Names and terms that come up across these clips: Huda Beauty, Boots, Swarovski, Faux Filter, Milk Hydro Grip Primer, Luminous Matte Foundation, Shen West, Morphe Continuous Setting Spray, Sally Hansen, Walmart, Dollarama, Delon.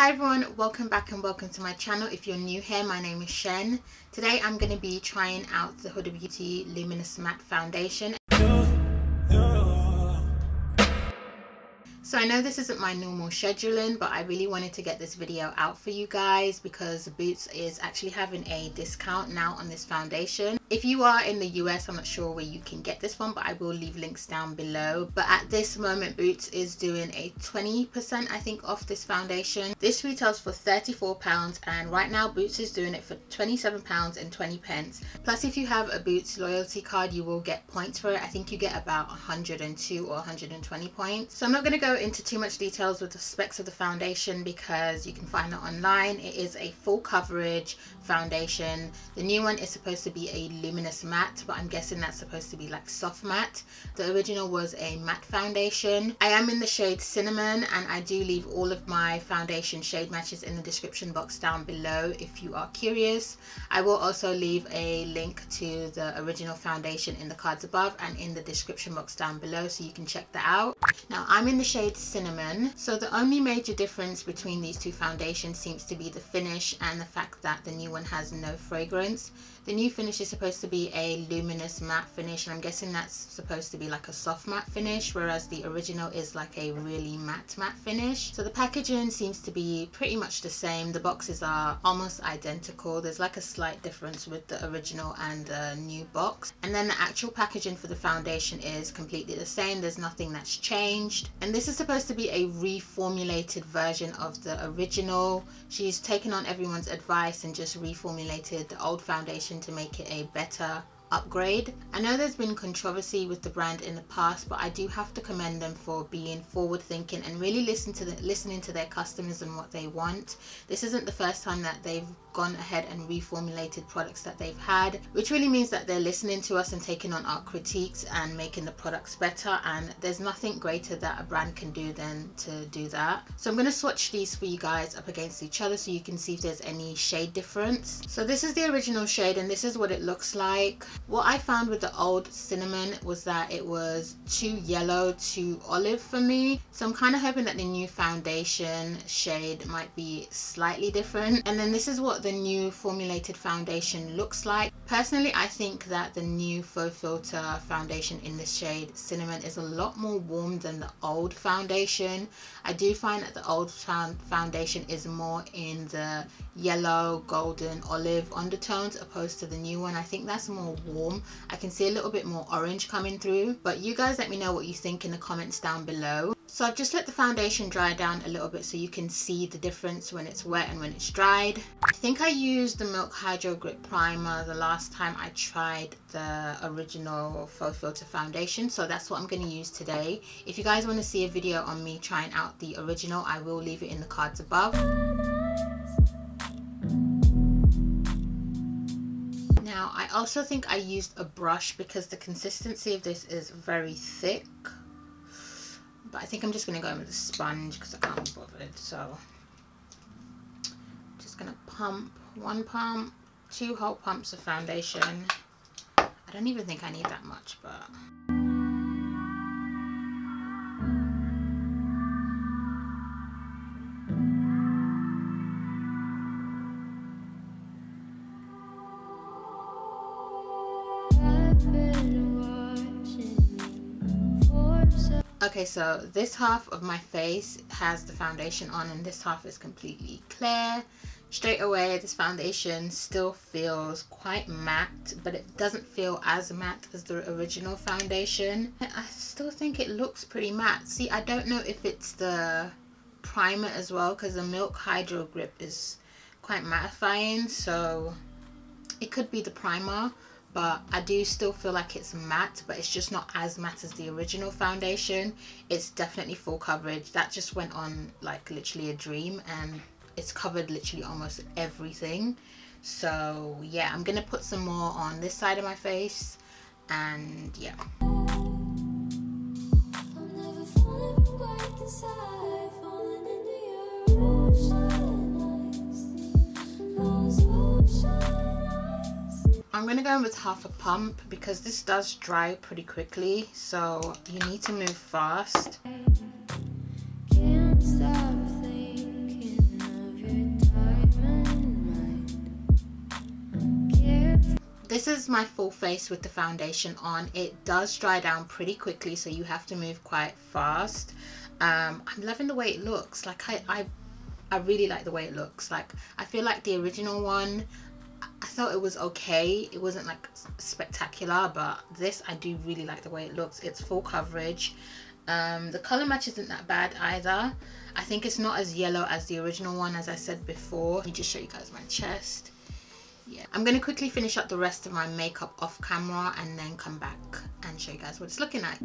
Hi everyone, welcome back and welcome to my channel. If you're new here, my name is Shen. Today I'm going to be trying out the Huda Beauty Luminous Matte Foundation. So I know this isn't my normal scheduling, but I really wanted to get this video out for you guys because Boots is actually having a discount now on this foundation. If you are in the US, I'm not sure where you can get this one, but I will leave links down below. But at this moment, Boots is doing a 20% I think off this foundation. This retails for £34 and right now Boots is doing it for £27.20. Plus if you have a Boots loyalty card, you will get points for it. I think you get about 102 or 120 points. So I'm not going to go into too much details with the specs of the foundation because you can find that online. It is a full coverage foundation. The new one is supposed to be a luminous matte, but I'm guessing that's supposed to be like soft matte. The original was a matte foundation. I am in the shade cinnamon and I do leave all of my foundation shade matches in the description box down below if you are curious. I will also leave a link to the original foundation in the cards above and in the description box down below so you can check that out. Now I'm in the shade cinnamon, so the only major difference between these two foundations seems to be the finish and the fact that the new one has no fragrance. The new finish is supposed to be a luminous matte finish and I'm guessing that's supposed to be like a soft matte finish, whereas the original is like a really matte finish. So the packaging seems to be pretty much the same. The boxes are almost identical. There's like a slight difference with the original and the new box, and then the actual packaging for the foundation is completely the same. There's nothing that's changed, and this is supposed to be a reformulated version of the original. She's taken on everyone's advice and just reformulated the old foundation to make it a better upgrade. I know there's been controversy with the brand in the past, but I do have to commend them for being forward thinking and really listening to their customers and what they want. This isn't the first time that they've gone ahead and reformulated products that they've had, which really means that they're listening to us and taking on our critiques and making the products better, and there's nothing greater that a brand can do than to do that. So I'm going to swatch these for you guys up against each other so you can see if there's any shade difference. So this is the original shade and this is what it looks like. What I found with the old cinnamon was that it was too yellow, too olive for me. So I'm kind of hoping that the new foundation shade might be slightly different. And then this is what the new formulated foundation looks like. Personally, I think that the new Faux Filter foundation in the shade cinnamon is a lot more warm than the old foundation. I do find that the old foundation is more in the yellow, golden, olive undertones opposed to the new one. I think that's more warm. I can see a little bit more orange coming through, but you guys let me know what you think in the comments down below. So I've just let the foundation dry down a little bit so you can see the difference when it's wet and when it's dried. I think I used the Milk Hydro Grip Primer the last time I tried the original Faux Filter foundation, so that's what I'm going to use today. If you guys want to see a video on me trying out the original, I will leave it in the cards above. Now I also think I used a brush because the consistency of this is very thick. But I think I'm just going to go in with a sponge because I can't be bothered. So I'm just going to pump one pump, two whole pumps of foundation. I don't even think I need that much, but... Okay, so this half of my face has the foundation on and this half is completely clear. Straight away, this foundation still feels quite matte, but it doesn't feel as matte as the original foundation. I still think it looks pretty matte. See, I don't know if it's the primer as well because the Milk Hydro Grip is quite mattifying, so it could be the primer. But I do still feel like it's matte, but it's just not as matte as the original foundation. It's definitely full coverage. That just went on like literally a dream and it's covered literally almost everything. So yeah, I'm gonna put some more on this side of my face and yeah. I'm going to go in with half a pump because this does dry pretty quickly, so you need to move fast. Can't stop thinking. this is my full face with the foundation on. It does dry down pretty quickly, so you have to move quite fast. I'm loving the way it looks. Like I really like the way it looks. Like I feel like the original one, I thought it was okay. It wasn't like spectacular, but this I do really like the way it looks. It's full coverage. The color match isn't that bad either. I think it's not as yellow as the original one, as I said before. Let me just show you guys my chest. Yeah, I'm going to quickly finish up the rest of my makeup off camera and then come back and show you guys what it's looking like.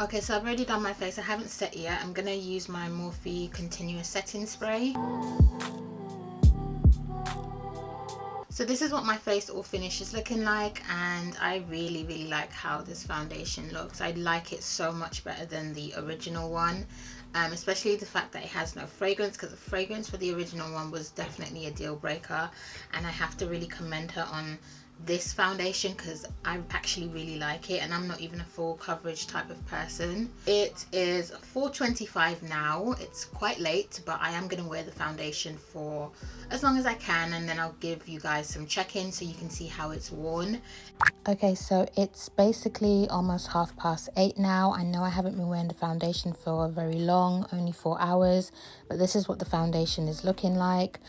Okay, so I've already done my face. I haven't set yet. I'm going to use my Morphe Continuous Setting Spray. So this is what my face all finish is looking like, and I really, really like how this foundation looks. I like it so much better than the original one, especially the fact that it has no fragrance, because the fragrance for the original one was definitely a deal breaker, and I have to really commend her on this foundation because I actually really like it, and I'm not even a full coverage type of person. It is 4:25 now. It's quite late, but I am going to wear the foundation for as long as I can, and then I'll give you guys some check-in so you can see how it's worn. Okay, so it's basically almost 8:30 now. I know I haven't been wearing the foundation for very long, only 4 hours, but this is what the foundation is looking like.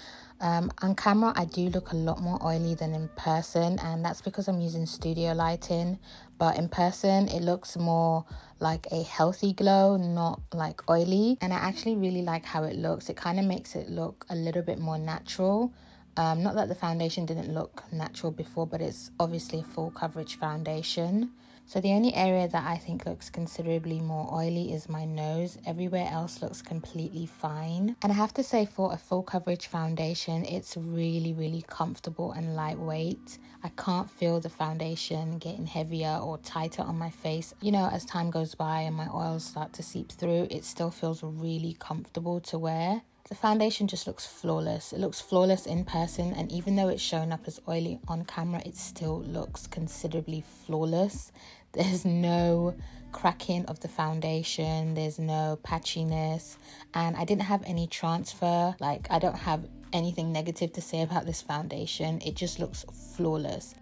On camera I do look a lot more oily than in person, and that's because I'm using studio lighting, but in person it looks more like a healthy glow, not like oily. And I actually really like how it looks. It kind of makes it look a little bit more natural. Not that the foundation didn't look natural before, but it's obviously a full coverage foundation. So the only area that I think looks considerably more oily is my nose. Everywhere else looks completely fine. And I have to say, for a full coverage foundation, it's really, really comfortable and lightweight. I can't feel the foundation getting heavier or tighter on my face. You know, as time goes by and my oils start to seep through, it still feels really comfortable to wear. The foundation just looks flawless. It looks flawless in person, and even though it's shown up as oily on camera, it still looks considerably flawless. There's no cracking of the foundation, there's no patchiness, and I didn't have any transfer. Like, I don't have anything negative to say about this foundation. It just looks flawless.